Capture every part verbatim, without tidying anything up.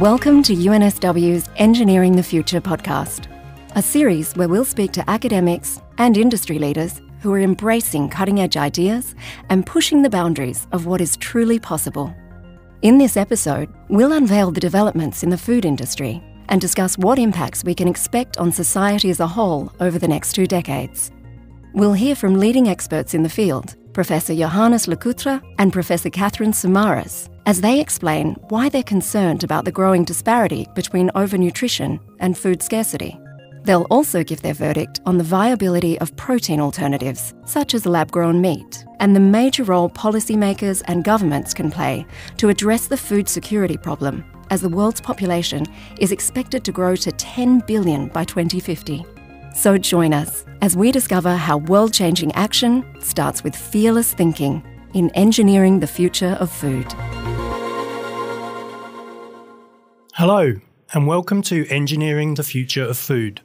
Welcome to U N S W's Engineering the Future podcast, a series where we'll speak to academics and industry leaders who are embracing cutting-edge ideas and pushing the boundaries of what is truly possible. In this episode, we'll unveil the developments in the food industry and discuss what impacts we can expect on society as a whole over the next two decades. We'll hear from leading experts in the field, Professor Johannes Le Coutre and Professor Catherine Samaras, as they explain why they're concerned about the growing disparity between overnutrition and food scarcity. They'll also give their verdict on the viability of protein alternatives, such as lab-grown meat, and the major role policymakers and governments can play to address the food security problem, as the world's population is expected to grow to ten billion by twenty fifty. So join us as we discover how world-changing action starts with fearless thinking in engineering the future of food. Hello, and welcome to Engineering the Future of Food.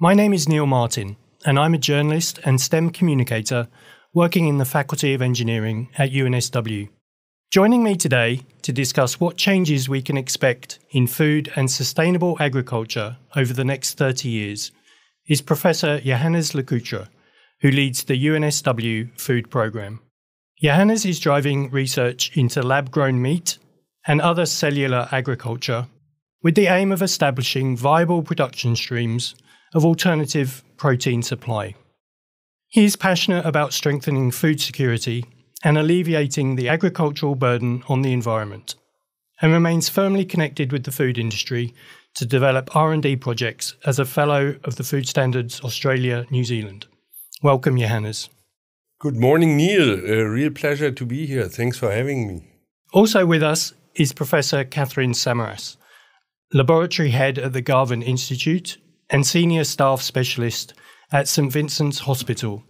My name is Neil Martin, and I'm a journalist and STEM communicator working in the Faculty of Engineering at U N S W. Joining me today to discuss what changes we can expect in food and sustainable agriculture over the next thirty years is Professor Johannes Le Coutre, who leads the U N S W Food Programme. Johannes is driving research into lab-grown meat and other cellular agriculture, with the aim of establishing viable production streams of alternative protein supply. He is passionate about strengthening food security and alleviating the agricultural burden on the environment, and remains firmly connected with the food industry to develop R and D projects as a fellow of the Food Standards Australia New Zealand. Welcome, Johannes. Good morning, Neil. A real pleasure to be here. Thanks for having me. Also with us is Professor Catherine Samaras, Laboratory Head at the Garvan Institute and Senior Staff Specialist at St Vincent's Hospital,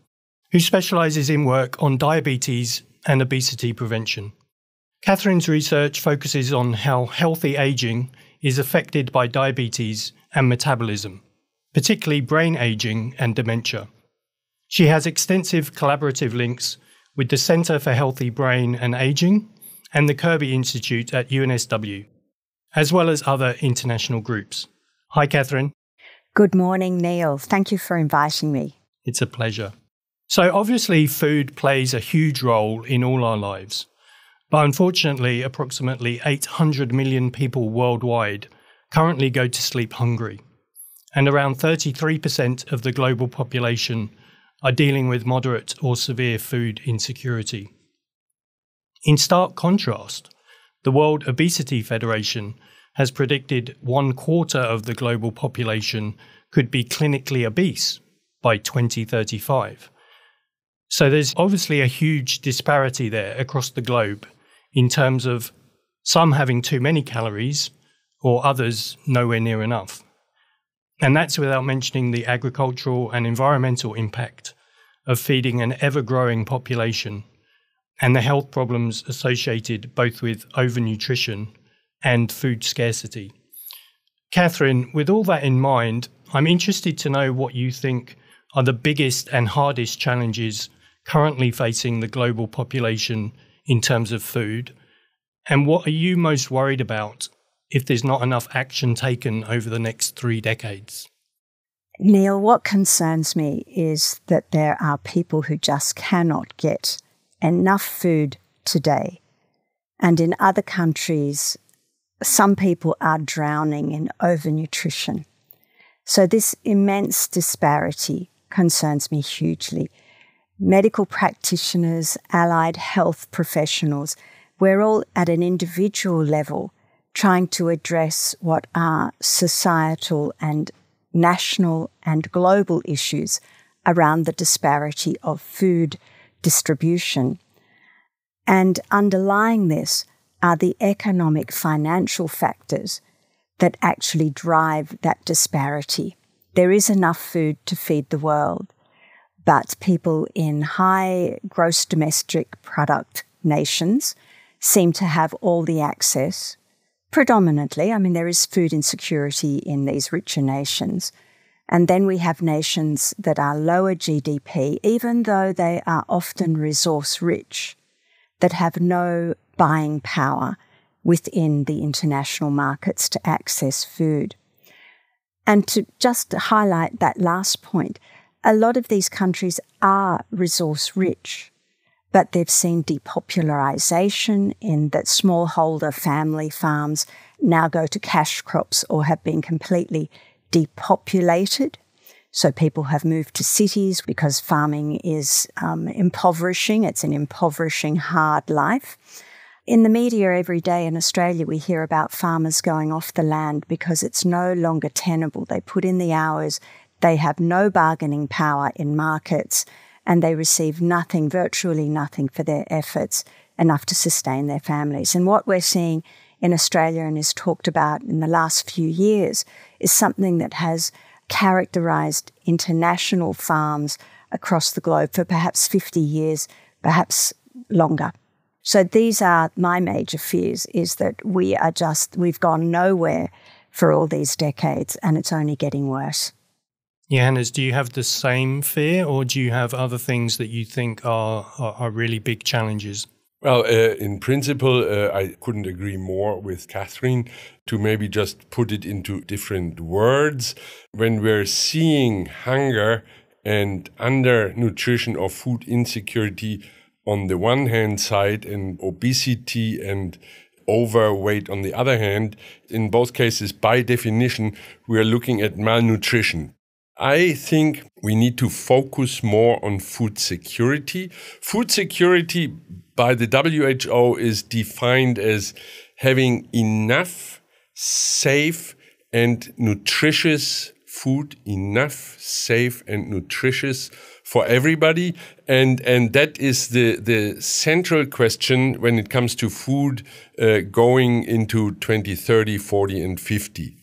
who specialises in work on diabetes and obesity prevention. Catherine's research focuses on how healthy ageing is affected by diabetes and metabolism, particularly brain ageing and dementia. She has extensive collaborative links with the Centre for Healthy Brain and Ageing and the Kirby Institute at U N S W, as well as other international groups. Hi, Catherine. Good morning, Neil. Thank you for inviting me. It's a pleasure. So obviously food plays a huge role in all our lives, but unfortunately approximately eight hundred million people worldwide currently go to sleep hungry, and around thirty-three percent of the global population are dealing with moderate or severe food insecurity. In stark contrast, the World Obesity Federation has predicted one quarter of the global population could be clinically obese by twenty thirty-five. So there's obviously a huge disparity there across the globe in terms of some having too many calories or others nowhere near enough. And that's without mentioning the agricultural and environmental impact of feeding an ever-growing population and the health problems associated both with overnutrition and food scarcity. Catherine, with all that in mind, I'm interested to know what you think are the biggest and hardest challenges currently facing the global population in terms of food, and what are you most worried about if there's not enough action taken over the next three decades? Neil, what concerns me is that there are people who just cannot get enough food today. And in other countries, some people are drowning in overnutrition. So this immense disparity concerns me hugely. Medical practitioners, allied health professionals, we're all at an individual level trying to address what are societal and national and global issues around the disparity of food distribution. And underlying this are the economic financial factors that actually drive that disparity. There is enough food to feed the world, but people in high gross domestic product nations seem to have all the access, predominantly. I mean, there is food insecurity in these richer nations. And then we have nations that are lower G D P, even though they are often resource rich, that have no buying power within the international markets to access food. And to just highlight that last point, a lot of these countries are resource rich, but they've seen depopularisation in that smallholder family farms now go to cash crops or have been completely depopulated. So people have moved to cities because farming is um, impoverishing. It's an impoverishing, hard life. In the media every day in Australia, we hear about farmers going off the land because it's no longer tenable. They put in the hours, they have no bargaining power in markets, and they receive nothing, virtually nothing for their efforts, enough to sustain their families. And what we're seeing in Australia and is talked about in the last few years is something that has characterised international farms across the globe for perhaps fifty years, perhaps longer. So these are my major fears, is that we are just, we've gone nowhere for all these decades and it's only getting worse. Johannes, do you have the same fear or do you have other things that you think are, are, are really big challenges? Well, uh, in principle, uh, I couldn't agree more with Catherine. To maybe just put it into different words, when we're seeing hunger and undernutrition or food insecurity on the one hand side and obesity and overweight on the other hand, in both cases, by definition, we are looking at malnutrition. I think we need to focus more on food security. Food security by the W H O is defined as having enough safe and nutritious food, enough safe and nutritious for everybody. And, and that is the, the central question when it comes to food uh, going into twenty, thirty, forty and fifty.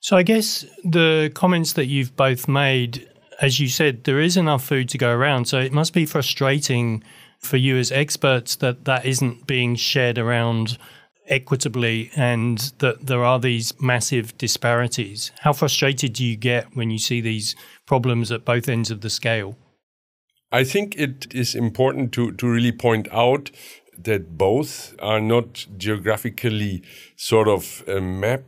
So I guess the comments that you've both made, as you said, there is enough food to go around. So it must be frustrating for you as experts that that isn't being shared around equitably and that there are these massive disparities. How frustrated do you get when you see these problems at both ends of the scale? I think it is important to, to really point out that both are not geographically sort of a map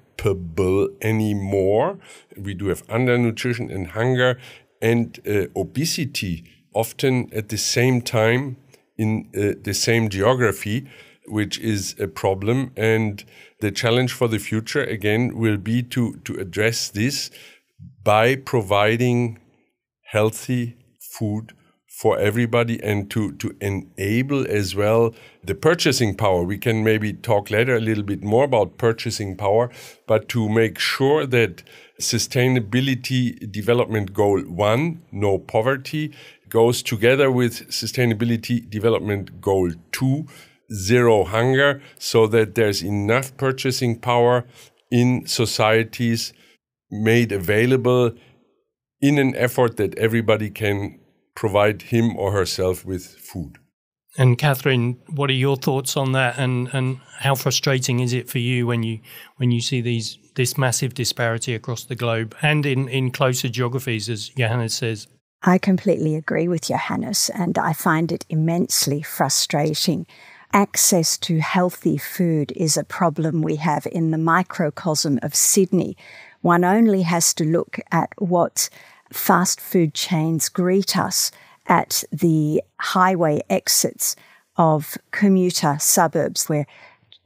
anymore. We do have undernutrition and hunger and uh, obesity often at the same time in uh, the same geography, which is a problem. And the challenge for the future, again, will be to, to address this by providing healthy food for everybody and to, to enable as well the purchasing power. We can maybe talk later a little bit more about purchasing power, but to make sure that sustainability development goal one, no poverty, goes together with sustainability development goal two, zero hunger, so that there's enough purchasing power in societies made available in an effort that everybody can provide him or herself with food. And Catherine, what are your thoughts on that, and, and how frustrating is it for you when you when you see these this massive disparity across the globe and in, in closer geographies, as Johannes says? I completely agree with Johannes, and I find it immensely frustrating. Access to healthy food is a problem we have in the microcosm of Sydney. One only has to look at what fast food chains greet us at the highway exits of commuter suburbs where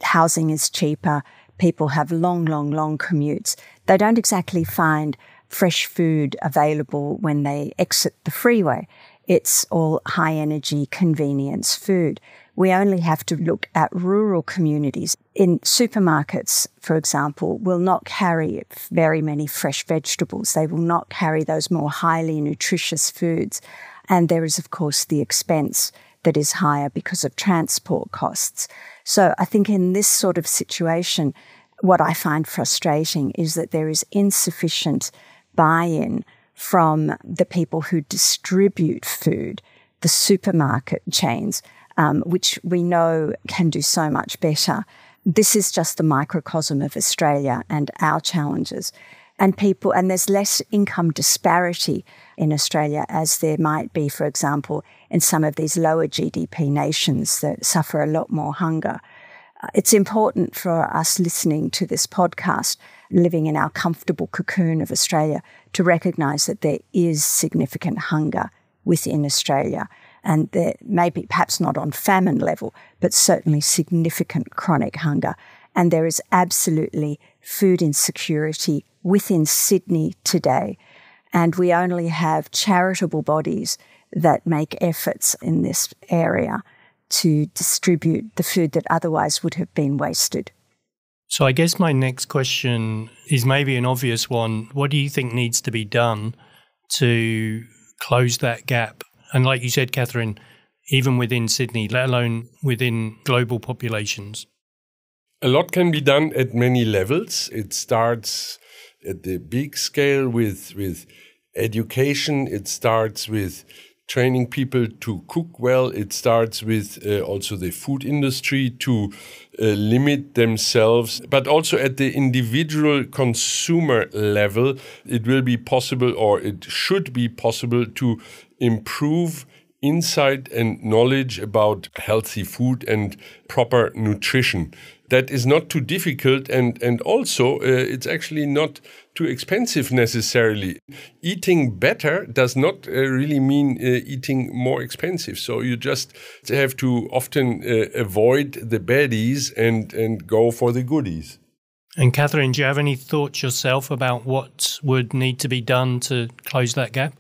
housing is cheaper, people have long, long, long commutes. They don't exactly find fresh food available when they exit the freeway. It's all high-energy convenience food. We only have to look at rural communities. In supermarkets, for example, will not carry very many fresh vegetables. They will not carry those more highly nutritious foods. And there is, of course, the expense that is higher because of transport costs. So I think in this sort of situation, what I find frustrating is that there is insufficient buy-in from the people who distribute food, the supermarket chains, Um, which we know can do so much better. This is just the microcosm of Australia and our challenges. And people, and there's less income disparity in Australia as there might be, for example, in some of these lower G D P nations that suffer a lot more hunger. it's important for us listening to this podcast, living in our comfortable cocoon of Australia, to recognise that there is significant hunger within Australia, and there may be, perhaps not on famine level, but certainly significant chronic hunger. And there is absolutely food insecurity within Sydney today. And we only have charitable bodies that make efforts in this area to distribute the food that otherwise would have been wasted. So I guess my next question is maybe an obvious one. What do you think needs to be done to close that gap? And like you said, Catherine, even within Sydney, let alone within global populations. A lot can be done at many levels. It starts at the big scale with, with education. It starts with training people to cook well. It starts with uh, also the food industry to uh, limit themselves. But also at the individual consumer level, it will be possible, or it should be possible, to improve insight and knowledge about healthy food and proper nutrition. That is not too difficult, and, and also uh, it's actually not too expensive necessarily. Eating better does not uh, really mean uh, eating more expensive. So you just have to often uh, avoid the baddies and, and go for the goodies. And Catherine, do you have any thoughts yourself about what would need to be done to close that gap?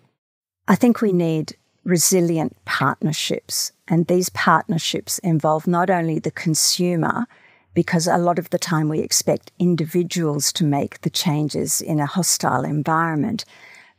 I think we need resilient partnerships, and these partnerships involve not only the consumer, because a lot of the time we expect individuals to make the changes in a hostile environment,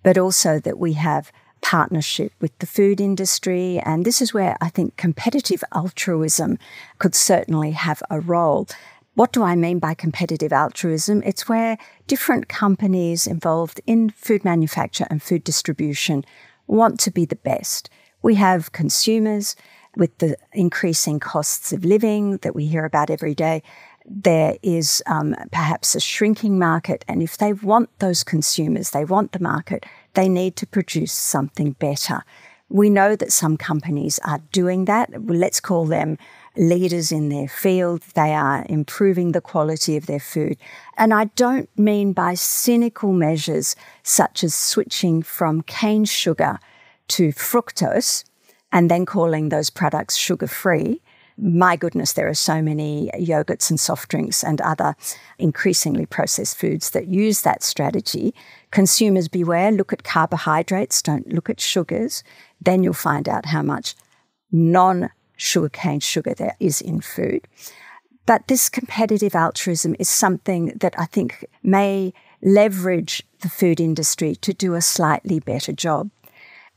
but also that we have partnership with the food industry. And this is where I think competitive altruism could certainly have a role. What do I mean by competitive altruism? It's where different companies involved in food manufacture and food distribution want to be the best. We have consumers. With the increasing costs of living that we hear about every day, there is um, perhaps a shrinking market. And if they want those consumers, they want the market, they need to produce something better. We know that some companies are doing that. Let's call them leaders in their field. They are improving the quality of their food. And I don't mean by cynical measures such as switching from cane sugar to fructose, and then calling those products sugar-free. My goodness, there are so many yogurts and soft drinks and other increasingly processed foods that use that strategy. Consumers beware, look at carbohydrates, don't look at sugars. Then you'll find out how much non-sugarcane sugar there is in food. But this competitive altruism is something that I think may leverage the food industry to do a slightly better job.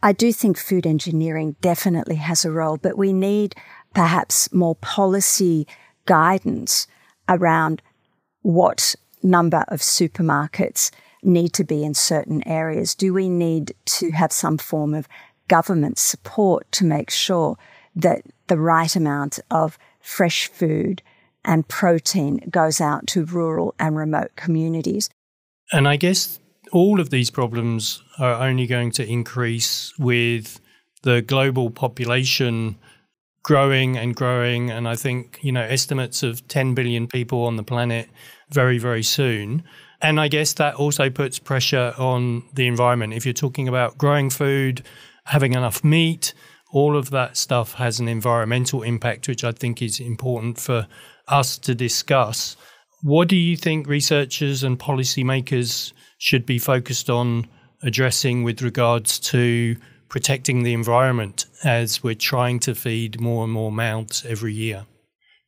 I do think food engineering definitely has a role, but we need perhaps more policy guidance around what number of supermarkets need to be in certain areas. Do we need to have some form of government support to make sure that the right amount of fresh food and protein goes out to rural and remote communities? And I guess all of these problems are only going to increase with the global population growing and growing. And I think, you know, estimates of ten billion people on the planet very, very soon. And I guess that also puts pressure on the environment. If you're talking about growing food, having enough meat, all of that stuff has an environmental impact, which I think is important for us to discuss. What do you think researchers and policymakers should be focused on addressing with regards to protecting the environment as we're trying to feed more and more mouths every year?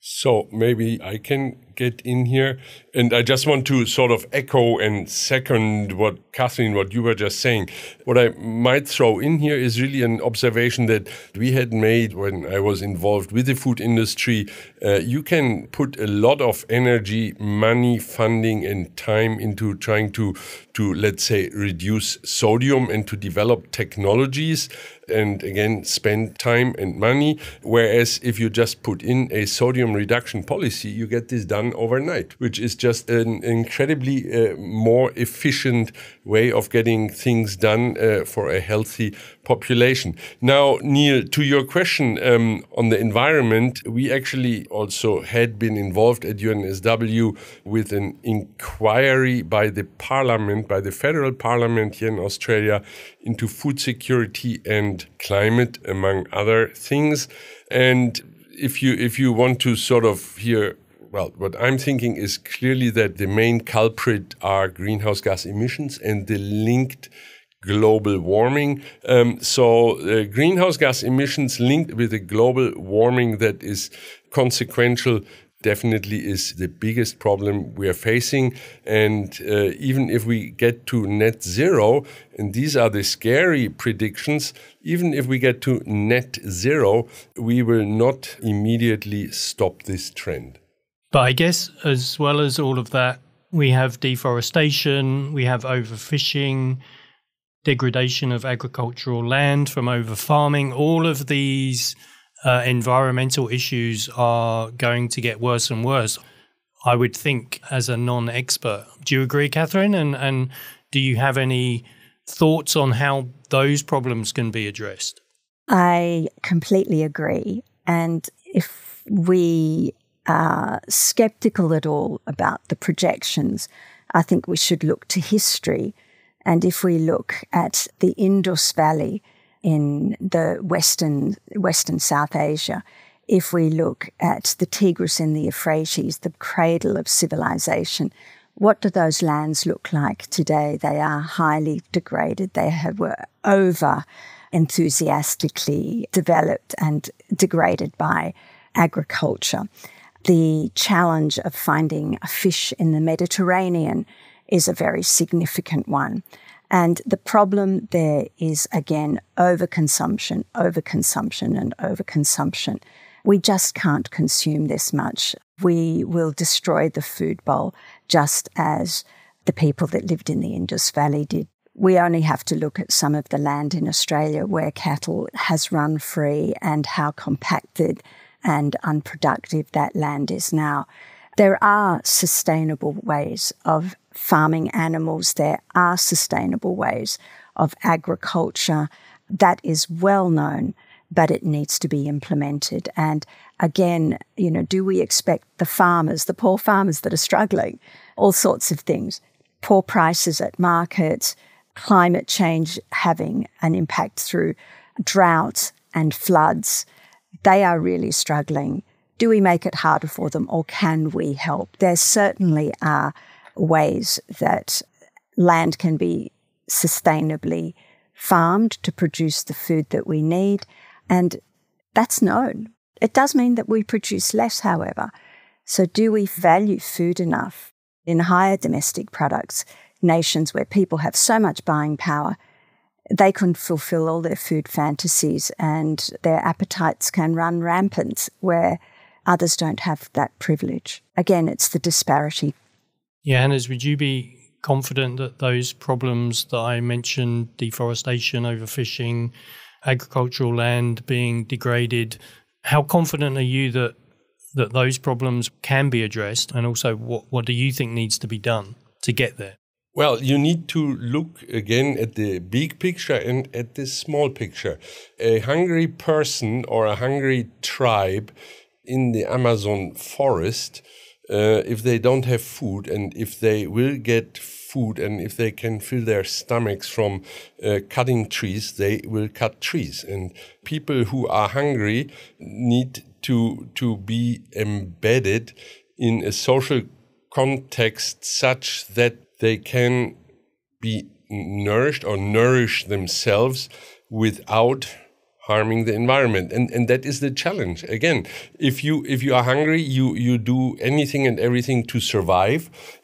So maybe I can get in here. And I just want to sort of echo and second what Catherine, what you were just saying. What I might throw in here is really an observation that we had made when I was involved with the food industry. Uh, you can put a lot of energy, money, funding, and time into trying to, to, let's say, reduce sodium and to develop technologies and, again, spend time and money. Whereas if you just put in a sodium reduction policy, you get this done done overnight, which is just an incredibly uh, more efficient way of getting things done uh, for a healthy population. Now, Neil, to your question um, on the environment, we actually also had been involved at U N S W with an inquiry by the Parliament, by the federal Parliament here in Australia, into food security and climate, among other things. And if you if you want to sort of hear, well, what I'm thinking is clearly that the main culprit are greenhouse gas emissions and the linked global warming. Um, so uh, greenhouse gas emissions linked with the global warming that is consequential definitely is the biggest problem we are facing. And uh, even if we get to net zero, and these are the scary predictions, even if we get to net zero, we will not immediately stop this trend. But I guess as well as all of that, we have deforestation, we have overfishing, degradation of agricultural land from overfarming. All of these Uh, environmental issues are going to get worse and worse, I would think, as a non-expert. Do you agree, Catherine? And, and do you have any thoughts on how those problems can be addressed? I completely agree. And if we are skeptical at all about the projections, I think we should look to history. And if we look at the Indus Valley in the Western, Western South Asia, if we look at the Tigris and the Euphrates, the cradle of civilization, what do those lands look like today? They are highly degraded. They have, were over enthusiastically developed and degraded by agriculture. The challenge of finding a fish in the Mediterranean is a very significant one. And the problem there is, again, overconsumption, overconsumption and overconsumption. We just can't consume this much. We will destroy the food bowl just as the people that lived in the Indus Valley did. We only have to look at some of the land in Australia where cattle has run free and how compacted and unproductive that land is now. There are sustainable ways of farming animals. There are sustainable ways of agriculture. That is well known, but it needs to be implemented. And again, you know, do we expect the farmers, the poor farmers that are struggling, all sorts of things, poor prices at markets, climate change having an impact through drought and floods, they are really struggling. Do we make it harder for them, or can we help? There certainly are ways that land can be sustainably farmed to produce the food that we need, and that's known. It does mean that we produce less, however. So do we value food enough in higher domestic products? Nations where people have so much buying power, they can fulfill all their food fantasies and their appetites can run rampant where others don't have that privilege. Again, it's the disparity. Johannes, would you be confident that those problems that I mentioned, deforestation, overfishing, agricultural land being degraded, how confident are you that that those problems can be addressed? And also, what, what do you think needs to be done to get there? Well, you need to look again at the big picture and at the small picture. A hungry person or a hungry tribe in the Amazon forest, Uh, if they don't have food, and if they will get food, and if they can fill their stomachs from uh, cutting trees, they will cut trees. And people who are hungry need to, to be embedded in a social context such that they can be nourished or nourish themselves without harming the environment. And, and that is the challenge. Again, if you if you are hungry, you, you do anything and everything to survive.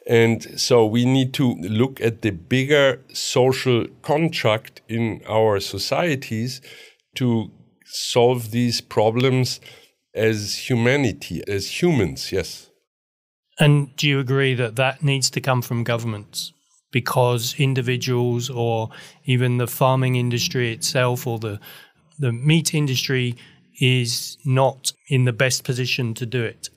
And so we need to look at the bigger social contract in our societies to solve these problems as humanity, as humans, yes. And do you agree that that needs to come from governments? Because individuals or even the farming industry itself or the The meat industry is not in the best position to do it.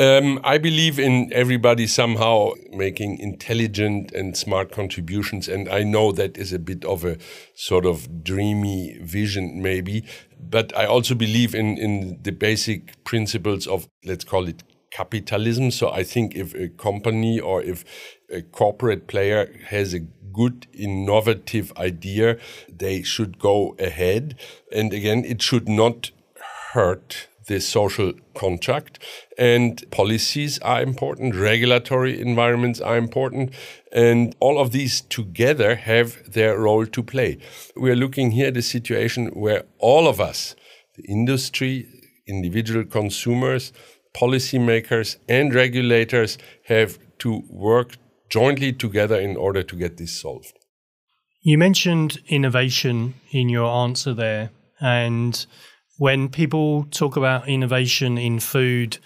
Um, I believe in everybody somehow making intelligent and smart contributions. And I know that is a bit of a sort of dreamy vision maybe, but I also believe in, in the basic principles of, let's call it capitalism. So I think if a company or if a corporate player has a good, innovative idea, they should go ahead. And again, it should not hurt the social contract, and policies are important, regulatory environments are important, and all of these together have their role to play. We are looking here at a situation where all of us, the industry, individual consumers, policymakers, and regulators have to work jointly together in order to get this solved. You mentioned innovation in your answer there, and when people talk about innovation in food,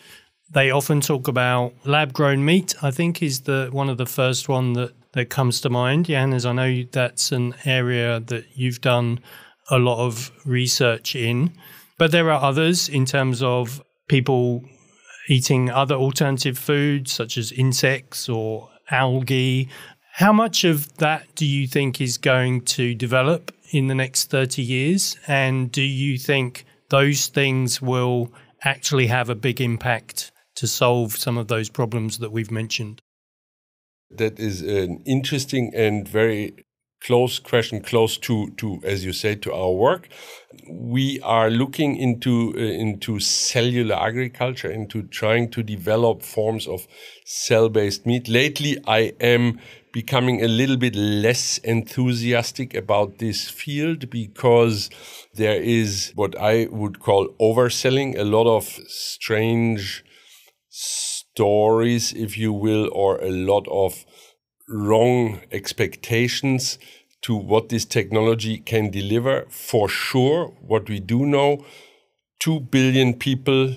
they often talk about lab-grown meat, I think, is the one of the first one that, that comes to mind. Johannes, I know that's an area that you've done a lot of research in, but there are others in terms of people eating other alternative foods, such as insects or algae. How much of that do you think is going to develop in the next thirty years? And do you think those things will actually have a big impact to solve some of those problems that we've mentioned? That is an interesting and very close question, close to, to as you say, to our work. We are looking into, uh, into cellular agriculture, into trying to develop forms of cell-based meat. Lately, I am becoming a little bit less enthusiastic about this field because there is what I would call overselling, a lot of strange stories, if you will, or a lot of wrong expectations to what this technology can deliver. For sure, what we do know, two billion people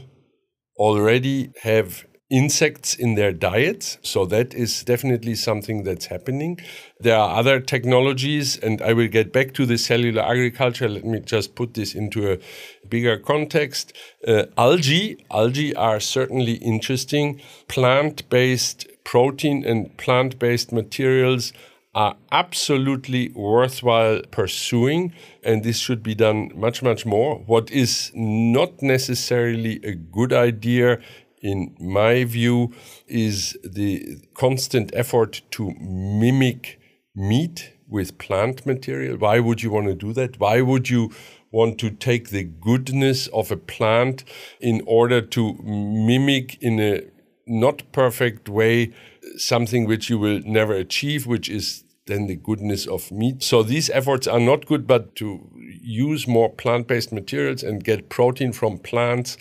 already have insects in their diets. So that is definitely something that's happening. There are other technologies, and I will get back to the cellular agriculture. Let me just put this into a bigger context. Uh, algae, algae are certainly interesting. Plant-based protein and plant-based materials are absolutely worthwhile pursuing, and this should be done much, much more. What is not necessarily a good idea, in my view, is the constant effort to mimic meat with plant material. Why would you want to do that? Why would you want to take the goodness of a plant in order to mimic in a not perfect way something which you will never achieve, which is then the goodness of meat? So these efforts are not good, but to use more plant-based materials and get protein from plants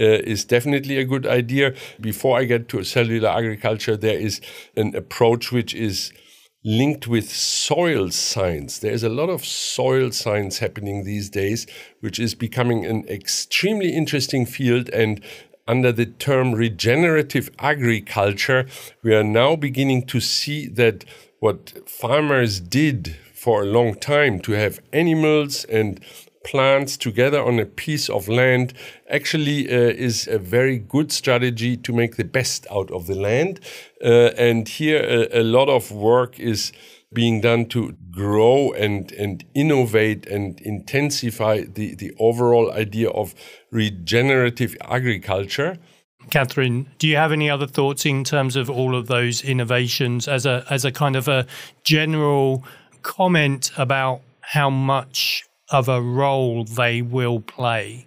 Uh, is definitely a good idea. Before I get to cellular agriculture, there is an approach which is linked with soil science. There is a lot of soil science happening these days, which is becoming an extremely interesting field. And under the term regenerative agriculture, we are now beginning to see that what farmers did for a long time to have animals and plants together on a piece of land actually uh, is a very good strategy to make the best out of the land. Uh, and here a, a lot of work is being done to grow and, and innovate and intensify the, the overall idea of regenerative agriculture. Catherine, do you have any other thoughts in terms of all of those innovations as a, as a kind of a general comment about how much of a role they will play?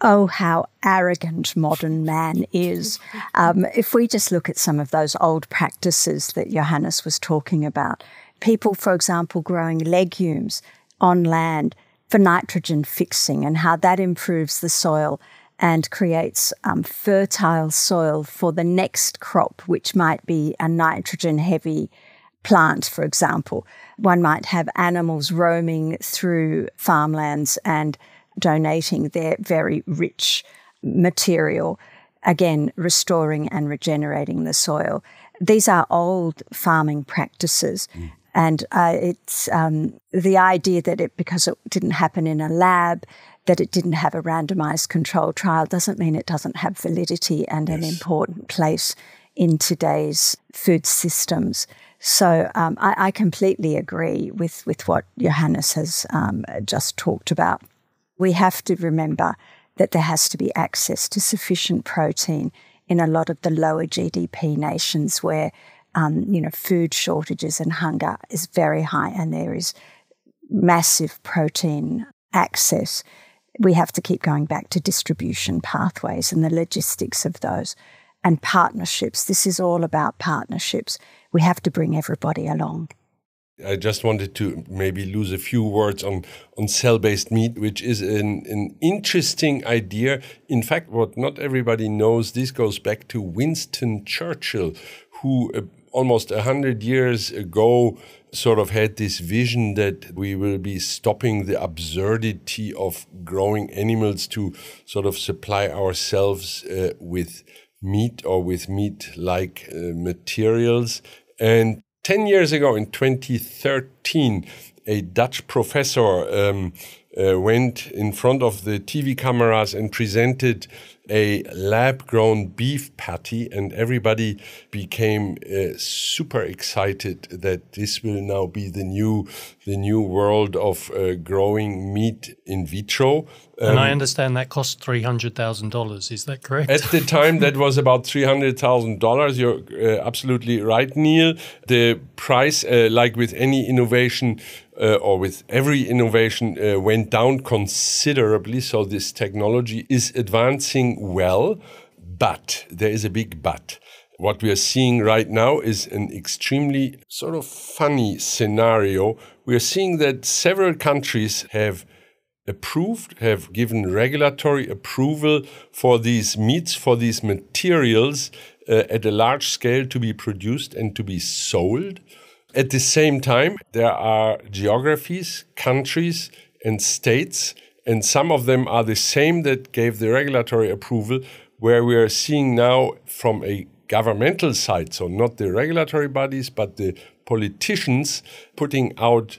Oh, how arrogant modern man is. Um, if we just look at some of those old practices that Johannes was talking about, people, for example, growing legumes on land for nitrogen fixing and how that improves the soil and creates um, fertile soil for the next crop, which might be a nitrogen-heavy plant, for example. One might have animals roaming through farmlands and donating their very rich material, again, restoring and regenerating the soil. These are old farming practices. Mm. And uh, it's um, the idea that it, because it didn't happen in a lab, that it didn't have a randomized controlled trial doesn't mean it doesn't have validity and yes. an important place in today's food systems. So um, I, I completely agree with, with what Johannes has um, just talked about. We have to remember that there has to be access to sufficient protein in a lot of the lower G D P nations where, um, you know, food shortages and hunger is very high and there is massive protein access. We have to keep going back to distribution pathways and the logistics of those and partnerships. This is all about partnerships. We have to bring everybody along. I just wanted to maybe lose a few words on, on cell-based meat, which is an, an interesting idea. In fact, what not everybody knows, this goes back to Winston Churchill, who uh, almost one hundred years ago sort of had this vision that we will be stopping the absurdity of growing animals to sort of supply ourselves uh, with meat or with meat-like uh, materials. And ten years ago, in twenty thirteen, a Dutch professor um, uh, went in front of the T V cameras and presented a lab-grown beef patty, and everybody became uh, super excited that this will now be the new, the new world of uh, growing meat in vitro. Um, and I understand that cost three hundred thousand dollars. Is that correct? At the time, that was about three hundred thousand dollars. You're uh, absolutely right, Neil. The price, uh, like with any innovation uh, or with every innovation, uh, went down considerably. So this technology is advancing well, but there is a big but. What we are seeing right now is an extremely sort of funny scenario. We are seeing that several countries have approved, have given regulatory approval for these meats, for these materials uh, at a large scale to be produced and to be sold. At the same time, there are geographies, countries, and states, and some of them are the same that gave the regulatory approval, where we are seeing now from a governmental side, so not the regulatory bodies, but the politicians putting out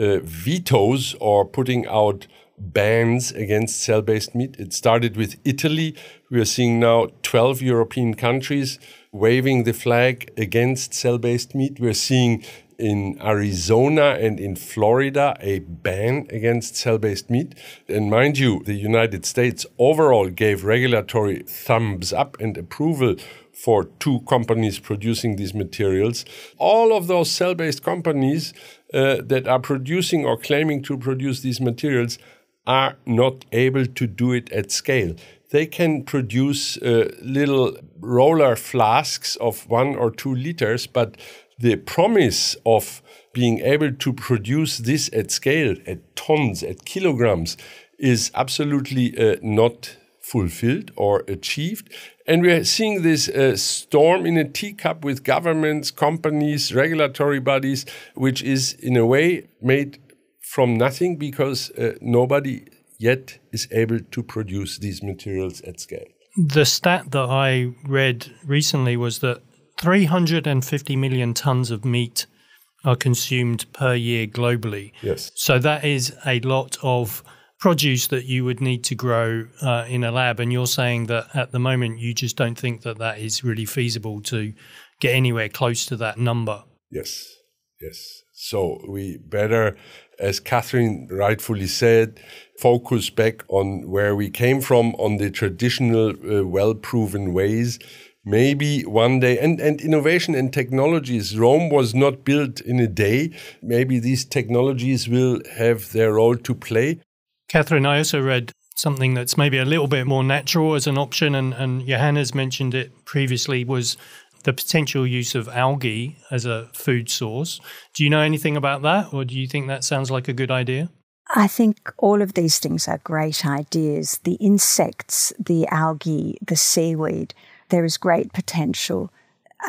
uh, vetoes or putting out bans against cell-based meat. It started with Italy. We are seeing now twelve European countries waving the flag against cell-based meat. We're seeing in Arizona and in Florida a ban against cell-based meat. And mind you, the United States overall gave regulatory thumbs up and approval for two companies producing these materials. All of those cell-based companies uh, that are producing or claiming to produce these materials are not able to do it at scale. They can produce uh, little roller flasks of one or two liters, but the promise of being able to produce this at scale, at tons, at kilograms, is absolutely uh, not fulfilled or achieved. And we are seeing this uh, storm in a teacup with governments, companies, regulatory bodies, which is in a way made from nothing because uh, nobody yet is able to produce these materials at scale. The stat that I read recently was that three hundred fifty million tons of meat are consumed per year globally. Yes. So that is a lot of produce that you would need to grow uh, in a lab, and you're saying that at the moment you just don't think that that is really feasible to get anywhere close to that number. Yes, yes. So we better, as Catherine rightfully said, focus back on where we came from, on the traditional, uh, well-proven ways. Maybe one day, and, and innovation and technologies, Rome was not built in a day. Maybe these technologies will have their role to play. Catherine, I also read something that's maybe a little bit more natural as an option, and, and Johannes mentioned it previously, was the potential use of algae as a food source. Do you know anything about that, or do you think that sounds like a good idea? I think all of these things are great ideas. The insects, the algae, the seaweed, there is great potential.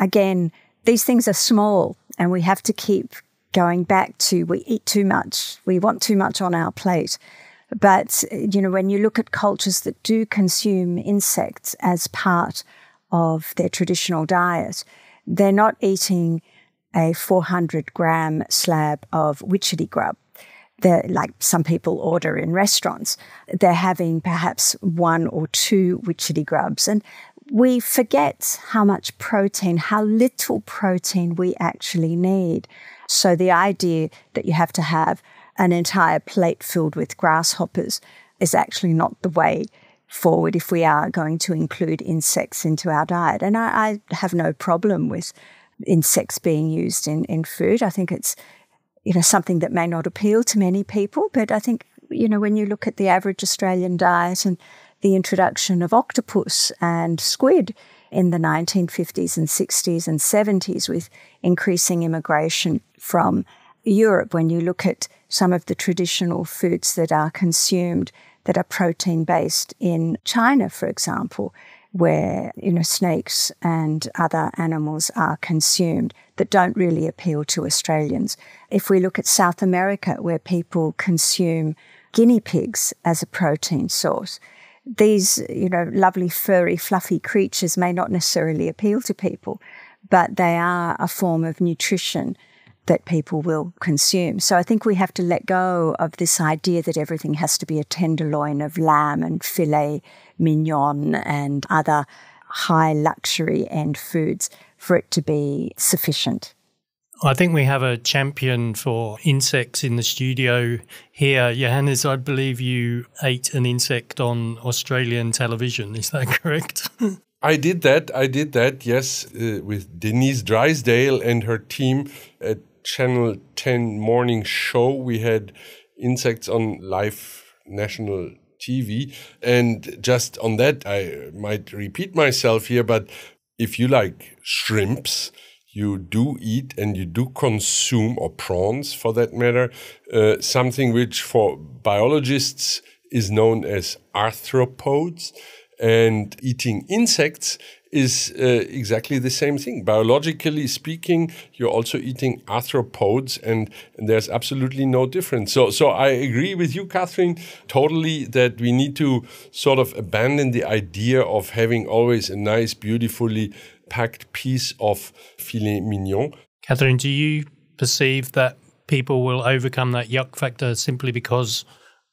Again, these things are small, and we have to keep going back to we eat too much, we want too much on our plate. But, you know, when you look at cultures that do consume insects as part of their traditional diet, they're not eating a four hundred gram slab of witchetty grub, that, like some people order in restaurants. They're having perhaps one or two witchetty grubs. And we forget how much protein, how little protein we actually need. So the idea that you have to have an entire plate filled with grasshoppers is actually not the way forward if we are going to include insects into our diet. And I, I have no problem with insects being used in, in food. I think it's, you know, something that may not appeal to many people, but I think, you know, when you look at the average Australian diet and the introduction of octopus and squid in the nineteen fifties and sixties and seventies with increasing immigration from Europe, when you look at some of the traditional foods that are consumed that are protein-based in China, for example, where, you know, snakes and other animals are consumed that don't really appeal to Australians. If we look at South America, where people consume guinea pigs as a protein source, these, you know, lovely, furry, fluffy creatures may not necessarily appeal to people, but they are a form of nutrition that people will consume. So I think we have to let go of this idea that everything has to be a tenderloin of lamb and filet mignon and other high luxury end foods for it to be sufficient. I think we have a champion for insects in the studio here. Johannes, I believe you ate an insect on Australian television. Is that correct? I did that. I did that, yes, uh, with Denise Drysdale and her team at Channel ten morning show. We had insects on live national T V. And just on that, I might repeat myself here, but if you like shrimps, you do eat and you do consume, or prawns for that matter, uh, something which for biologists is known as arthropods. And eating insects is uh, exactly the same thing. Biologically speaking, you're also eating arthropods, and, and there's absolutely no difference. So, so I agree with you, Catherine, totally, that we need to sort of abandon the idea of having always a nice, beautifully packed piece of filet mignon. Catherine, do you perceive that people will overcome that yuck factor simply because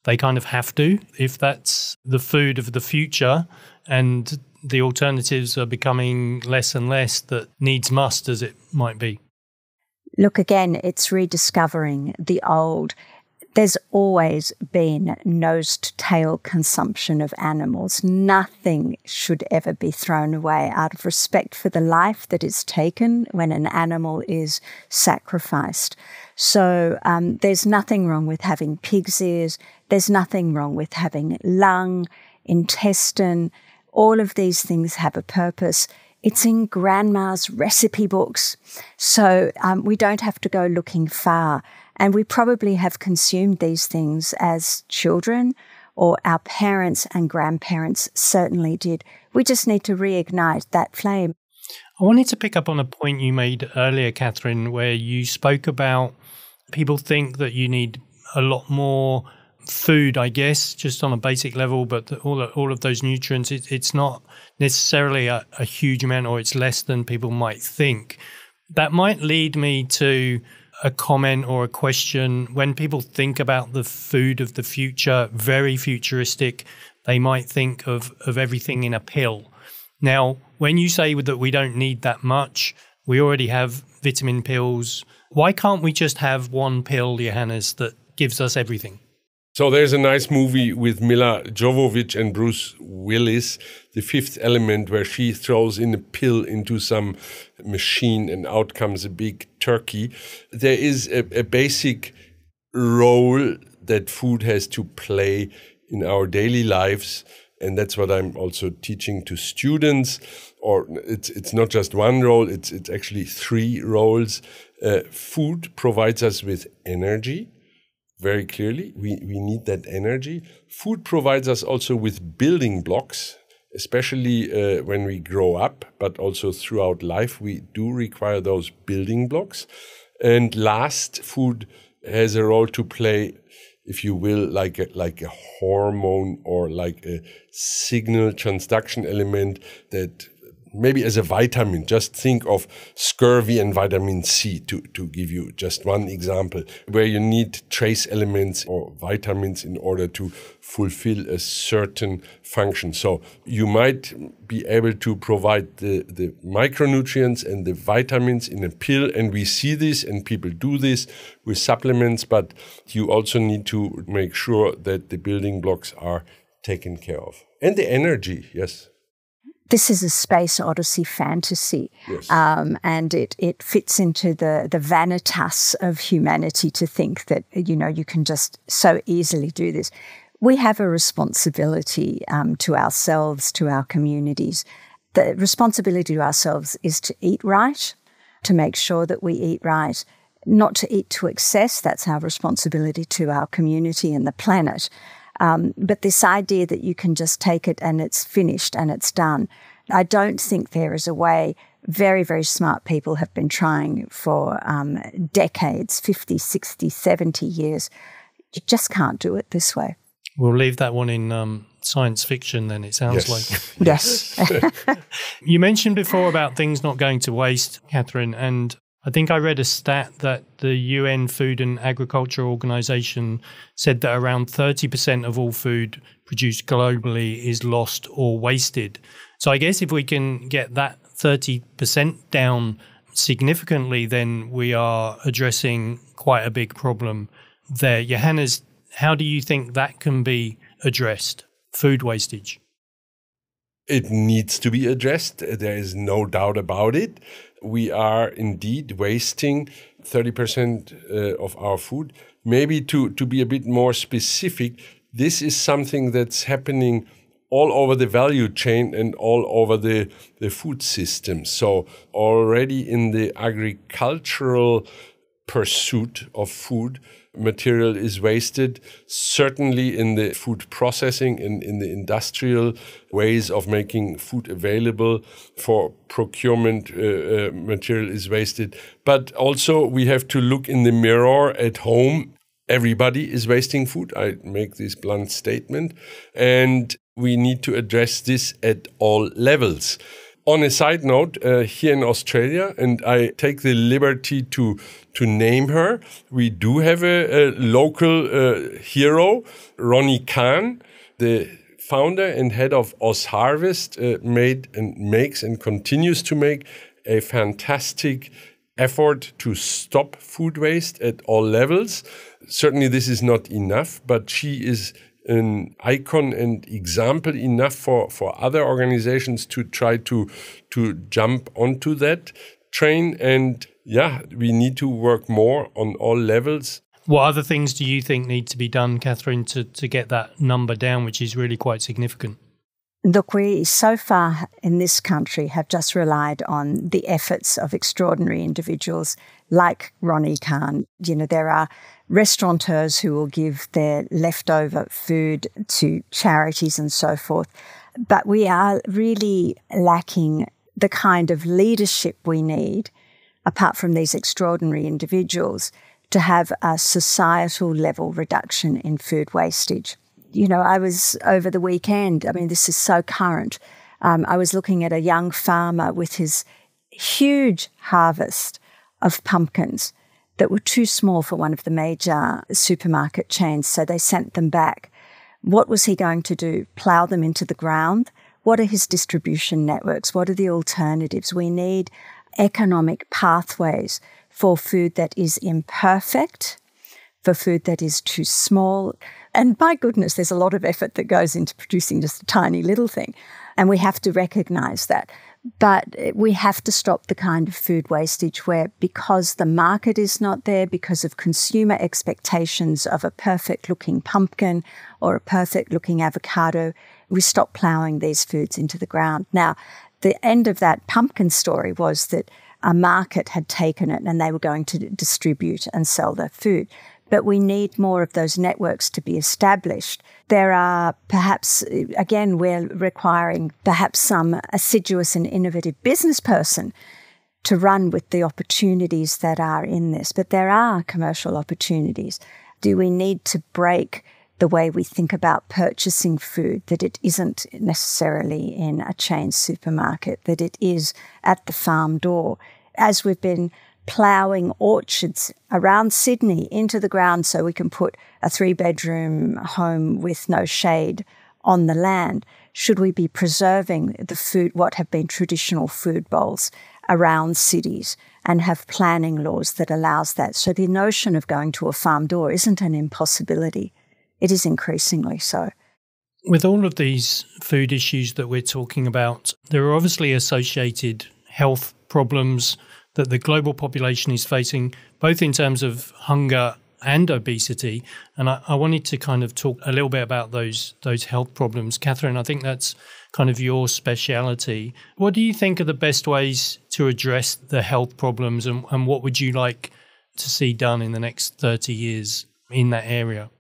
they kind of have to, if that's the food of the future and the alternatives are becoming less and less that needs must, as it might be? Look, again, it's rediscovering the old. There's always been nose-to-tail consumption of animals. Nothing should ever be thrown away out of respect for the life that is taken when an animal is sacrificed. So um, there's nothing wrong with having pig's ears. There's nothing wrong with having lung, intestine. All of these things have a purpose. It's in grandma's recipe books. So um, we don't have to go looking far. And we probably have consumed these things as children, or our parents and grandparents certainly did. We just need to reignite that flame. I wanted to pick up on a point you made earlier, Catherine, where you spoke about people think that you need a lot more food, I guess, just on a basic level, but all, all of those nutrients, it, it's not necessarily a, a huge amount, or it's less than people might think. That might lead me to a comment or a question. When people think about the food of the future, very futuristic, they might think of, of everything in a pill. Now, when you say that we don't need that much, we already have vitamin pills. Why can't we just have one pill, Johannes, that gives us everything? So there's a nice movie with Mila Jovovich and Bruce Willis, The Fifth Element, where she throws in a pill into some machine and out comes a big turkey. There is a, a basic role that food has to play in our daily lives. And that's what I'm also teaching to students. Or it's, it's not just one role, it's, it's actually three roles. Uh, food provides us with energy. Very clearly, we, we need that energy. Food provides us also with building blocks, especially uh, when we grow up, but also throughout life, we do require those building blocks. And last, food has a role to play, if you will, like a, like a hormone or like a signal transduction element that maybe as a vitamin, just think of scurvy and vitamin C, to, to give you just one example, where you need trace elements or vitamins in order to fulfill a certain function. So you might be able to provide the, the micronutrients and the vitamins in a pill, and we see this and people do this with supplements, but you also need to make sure that the building blocks are taken care of. And the energy, yes. This is a space odyssey fantasy, yes. um, and it, it fits into the, the vanitas of humanity to think that, you know, you can just so easily do this. We have a responsibility um, to ourselves, to our communities. The responsibility to ourselves is to eat right, to make sure that we eat right, not to eat to excess. That's our responsibility to our community and the planet. Um, but this idea that you can just take it and it's finished and it's done, I don't think there is a way. Very, very smart people have been trying for um, decades, fifty, sixty, seventy years. You just can't do it this way. We'll leave that one in um, science fiction then, it sounds like. Yes. Yes. You mentioned before about things not going to waste, Catherine, and I think I read a stat that the U N Food and Agriculture Organization said that around thirty percent of all food produced globally is lost or wasted. So I guess if we can get that thirty percent down significantly, then we are addressing quite a big problem there. Johannes, how do you think that can be addressed, food wastage? It needs to be addressed. There is no doubt about it. We are indeed wasting thirty percent uh, of our food. Maybe to, to be a bit more specific, this is something that's happening all over the value chain and all over the, the food system. So already in the agricultural pursuit of food, material is wasted, certainly in the food processing and in, in the industrial ways of making food available for procurement, uh, uh, material is wasted. But also we have to look in the mirror at home. Everybody is wasting food. I make this blunt statement. And we need to address this at all levels. On a side note, uh, here in Australia, and I take the liberty to to name her, we do have a, a local uh, hero, Ronnie Kahn, the founder and head of OzHarvest, uh, made and makes and continues to make a fantastic effort to stop food waste at all levels. Certainly this is not enough, but she is an icon and example enough for, for other organizations to try to, to jump onto that train. And yeah, we need to work more on all levels. What other things do you think need to be done, Catherine, to, to get that number down, which is really quite significant? Look, we so far in this country have just relied on the efforts of extraordinary individuals like Ronnie Kahn. You know, there are restaurateurs who will give their leftover food to charities and so forth. But we are really lacking the kind of leadership we need, apart from these extraordinary individuals, to have a societal level reduction in food wastage. You know, I was over the weekend, I mean, this is so current. Um, I was looking at a young farmer with his huge harvest of pumpkins that were too small for one of the major supermarket chains, so they sent them back. What was he going to do? Plough them into the ground? What are his distribution networks? What are the alternatives? We need economic pathways for food that is imperfect, for food that is too small. And by goodness, there's a lot of effort that goes into producing just a tiny little thing. And we have to recognise that. But we have to stop the kind of food wastage where, because the market is not there, because of consumer expectations of a perfect-looking pumpkin or a perfect-looking avocado, we stop ploughing these foods into the ground. Now, the end of that pumpkin story was that a market had taken it and they were going to distribute and sell their food. But we need more of those networks to be established. There are perhaps, again, we're requiring perhaps some assiduous and innovative business person to run with the opportunities that are in this. But there are commercial opportunities. Do we need to break the way we think about purchasing food, that it isn't necessarily in a chain supermarket, that it is at the farm door. As we've been ploughing orchards around Sydney into the ground so we can put a three-bedroom home with no shade on the land, should we be preserving the food, what have been traditional food bowls around cities, and have planning laws that allows that? So the notion of going to a farm door isn't an impossibility. It is increasingly so. With all of these food issues that we're talking about, there are obviously associated health problems that the global population is facing, both in terms of hunger and obesity. And I, I wanted to kind of talk a little bit about those those health problems. Catherine, I think that's kind of your speciality. What do you think are the best ways to address the health problems, and, and what would you like to see done in the next thirty years in that area?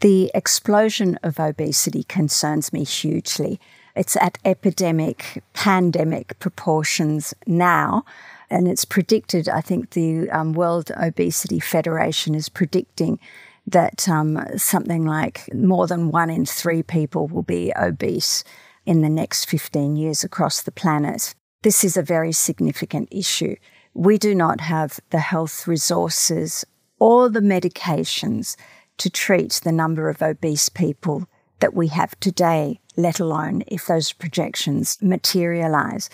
The explosion of obesity concerns me hugely. It's at epidemic, pandemic proportions now. And it's predicted, I think the um, World Obesity Federation is predicting that um, something like more than one in three people will be obese in the next fifteen years across the planet. This is a very significant issue. We do not have the health resources or the medications to treat the number of obese people that we have today, let alone if those projections materialise.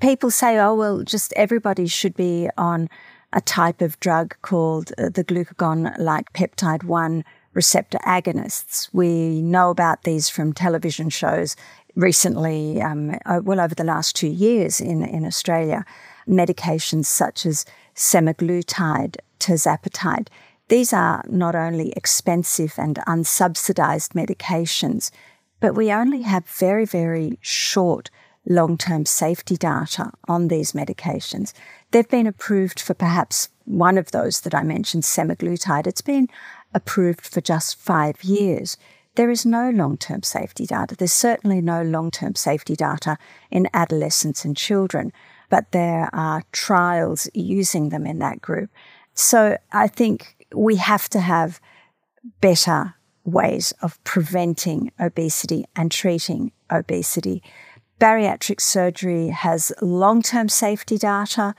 People say, oh, well, just everybody should be on a type of drug called uh, the glucagon-like peptide one receptor agonists. We know about these from television shows recently, um, well, over the last two years in, in Australia, medications such as semaglutide, tirzepatide. These are not only expensive and unsubsidised medications, but we only have very, very short long-term safety data on these medications. They've been approved for perhaps one of those that I mentioned, semaglutide. It's been approved for just five years. There is no long-term safety data. There's certainly no long-term safety data in adolescents and children, but there are trials using them in that group. So I think we have to have better ways of preventing obesity and treating obesity. Bariatric surgery has long-term safety data,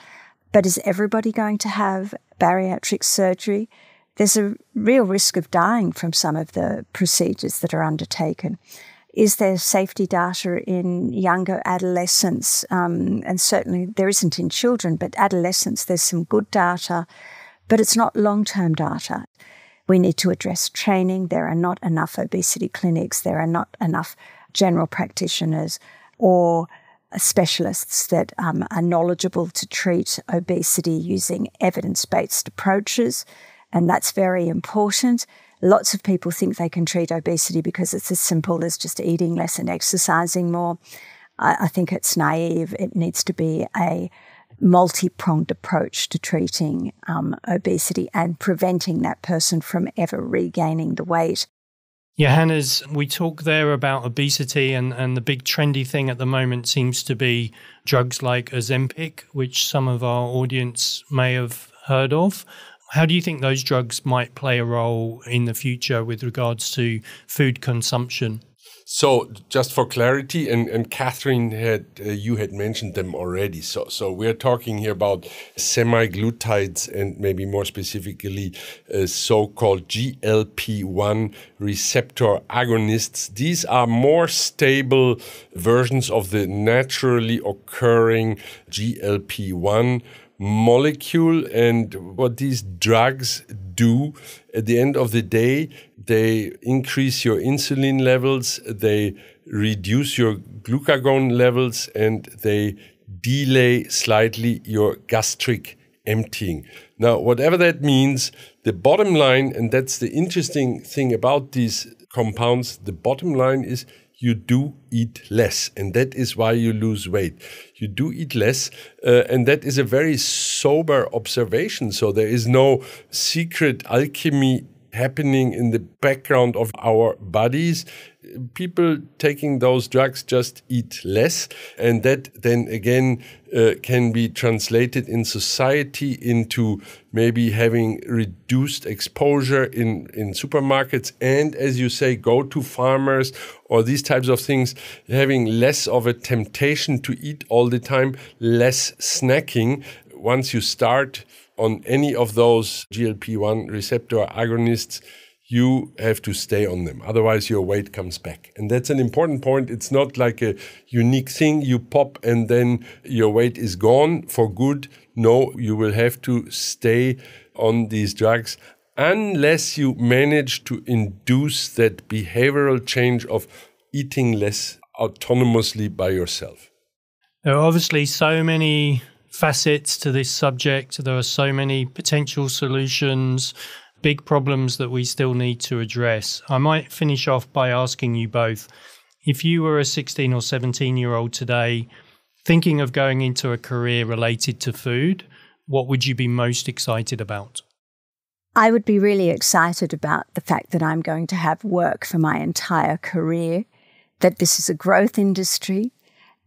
but is everybody going to have bariatric surgery? There's a real risk of dying from some of the procedures that are undertaken. Is there safety data in younger adolescents? Um, and certainly there isn't in children, but adolescents, there's some good data, but it's not long-term data. We need to address training. There are not enough obesity clinics. There are not enough general practitioners or specialists that um, are knowledgeable to treat obesity using evidence-based approaches, and that's very important. Lots of people think they can treat obesity because it's as simple as just eating less and exercising more. I, I think it's naive. It needs to be a multi-pronged approach to treating um, obesity and preventing that person from ever regaining the weight. Johannes, we talk there about obesity, and, and the big trendy thing at the moment seems to be drugs like Ozempic, which some of our audience may have heard of. How do you think those drugs might play a role in the future with regards to food consumption? So just for clarity, and, and Catherine, had, uh, you had mentioned them already. So, so we're talking here about semaglutides and maybe more specifically uh, so-called G L P one receptor agonists. These are more stable versions of the naturally occurring G L P one molecule. And what these drugs do at the end of the day, they increase your insulin levels, they reduce your glucagon levels, and they delay slightly your gastric emptying. Now, whatever that means, the bottom line, and that's the interesting thing about these compounds, the bottom line is you do eat less, and that is why you lose weight. You do eat less, uh, and that is a very sober observation. So there is no secret alchemy happening in the background of our bodies. people taking those drugs just eat less, and that then again uh, can be translated in society into maybe having reduced exposure in, in supermarkets and, as you say, go to farmers or these types of things, having less of a temptation to eat all the time, less snacking. Once you start on any of those G L P one receptor agonists, you have to stay on them. Otherwise, your weight comes back. And that's an important point. It's not like a unique thing. You pop and then your weight is gone for good. No, you will have to stay on these drugs unless you manage to induce that behavioral change of eating less autonomously by yourself. There are obviously so many facets to this subject. There are so many potential solutions, big problems that we still need to address. I might finish off by asking you both, if you were a sixteen or seventeen year old today thinking of going into a career related to food, what would you be most excited about? I would be really excited about the fact that I'm going to have work for my entire career, that this is a growth industry,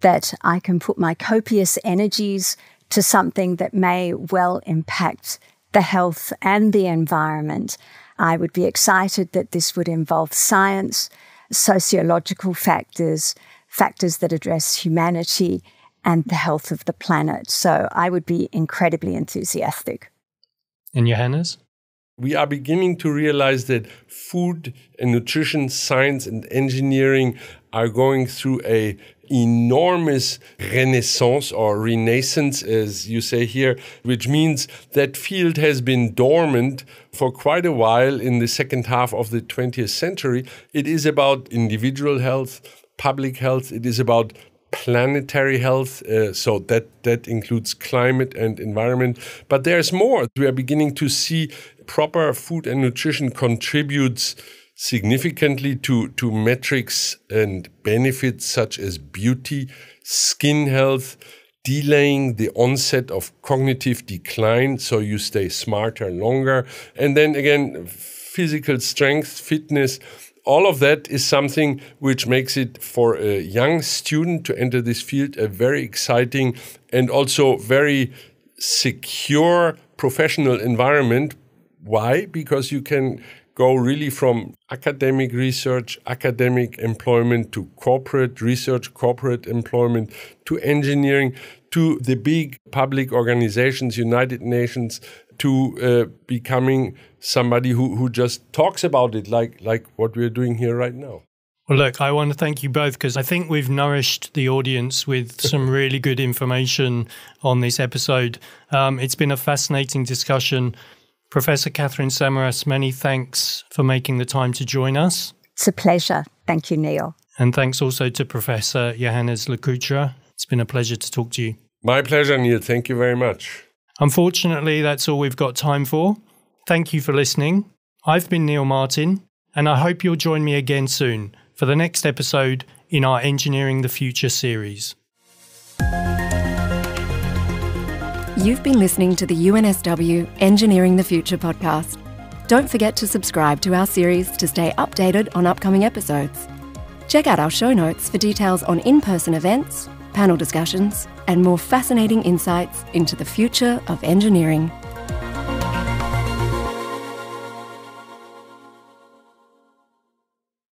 that I can put my copious energies to something that may well impact the health and the environment. I would be excited that this would involve science, sociological factors, factors that address humanity and the health of the planet. So I would be incredibly enthusiastic. And Johannes? We are beginning to realize that food and nutrition, science and engineering are going through a enormous renaissance or renaissance, as you say here, which means that field has been dormant for quite a while in the second half of the twentieth century. It is about individual health, public health. It is about planetary health, uh, so that, that includes climate and environment. But there's more. We are beginning to see proper food and nutrition contributes significantly to, to metrics and benefits such as beauty, skin health, delaying the onset of cognitive decline, so you stay smarter longer. And then again, physical strength, fitness, all of that is something which makes it for a young student to enter this field a very exciting and also very secure professional environment. Why? Because you can go really from academic research, academic employment to corporate research, corporate employment to engineering, to the big public organizations, United Nations, to uh, becoming somebody who, who just talks about it like, like what we're doing here right now. Well, look, I want to thank you both because I think we've nourished the audience with some really good information on this episode. Um, it's been a fascinating discussion. Professor Catherine Samaras, many thanks for making the time to join us. It's a pleasure. Thank you, Neil. And thanks also to Professor Johannes Le Coutre. It's been a pleasure to talk to you. My pleasure, Neil. Thank you very much. Unfortunately, that's all we've got time for. Thank you for listening. I've been Neil Martin, and I hope you'll join me again soon for the next episode in our Engineering the Future series. You've been listening to the U N S W Engineering the Future podcast. Don't forget to subscribe to our series to stay updated on upcoming episodes. Check out our show notes for details on in-person events, panel discussions, and more fascinating insights into the future of engineering.